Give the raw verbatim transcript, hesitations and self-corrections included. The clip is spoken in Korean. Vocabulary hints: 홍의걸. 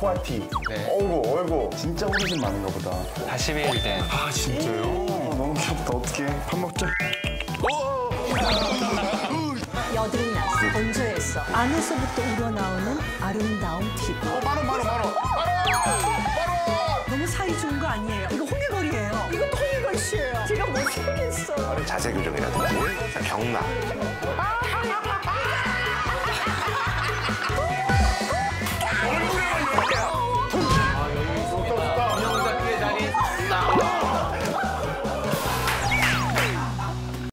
코아티. 네. 어이구, 어이구. 진짜 호기심 많은가 보다. 사십일 일 된. 아, 진짜요? 오, 너무 귀엽다. 어떡해. 밥 먹자. 오! 여드름 났어. 건조했어. 안에서부터 우러나오는 아름다운 피부. 어, 바로, 바로, 바로. 바로! 바로! 너무 사이 좋은 거 아니에요. 이거 홍의걸이에요. 이것도 홍의걸 씨예요. 제가 못생겼어. 자세 교정이라든지 경락.